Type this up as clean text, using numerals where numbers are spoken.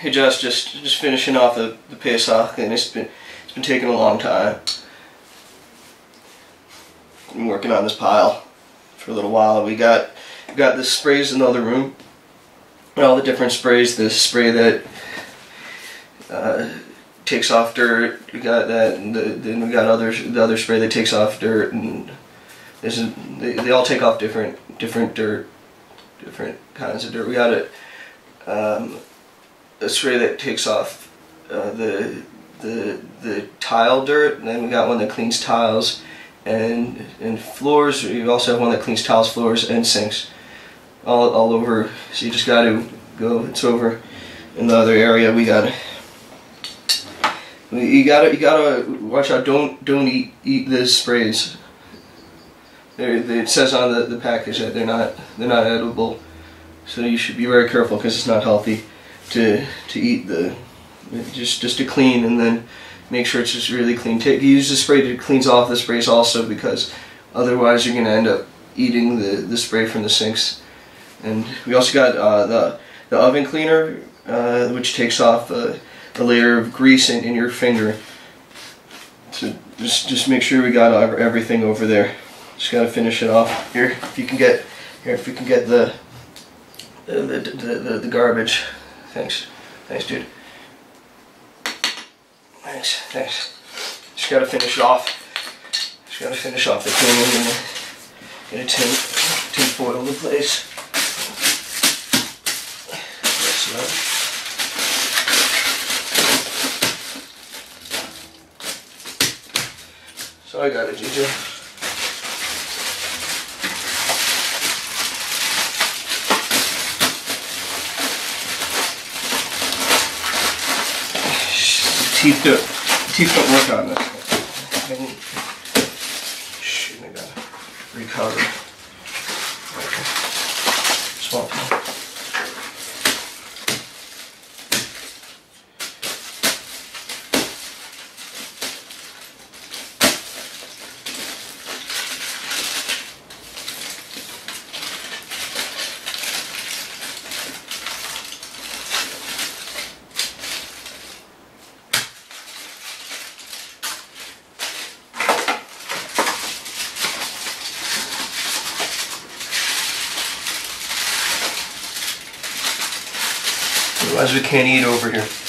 Hey Josh, just finishing off the Pesach, and it's been taking a long time. Been working on this pile for a little while. We got the sprays in the other room, and all the different sprays. The spray that takes off dirt. We got that, and then we got the other spray that takes off dirt, and they all take off different dirt, different kinds of dirt. We got it. A spray that takes off the tile dirt, and then we got one that cleans tiles and floors. You also have one that cleans tiles, floors, and sinks, all over. So you just got to go. It's over in the other area. You gotta watch out. Don't eat the sprays. It says on the package that they're not edible, so you should be very careful because it's not healthy to eat the just to clean, and then make sure it's just really clean. Use the spray to cleans off the sprays also, because otherwise you're gonna end up eating the spray from the sinks. And we also got the oven cleaner, which takes off a layer of grease in your finger. So just make sure we got everything over there. Just gotta finish it off here. If we can get the garbage. Thanks, dude. Thanks. Just gotta finish off the cleaning and get a tin foil in place. So I got it, Gigi. Teeth don't work on this. Shoot, I gotta recover. Okay. Swamp. Otherwise we can't eat over here.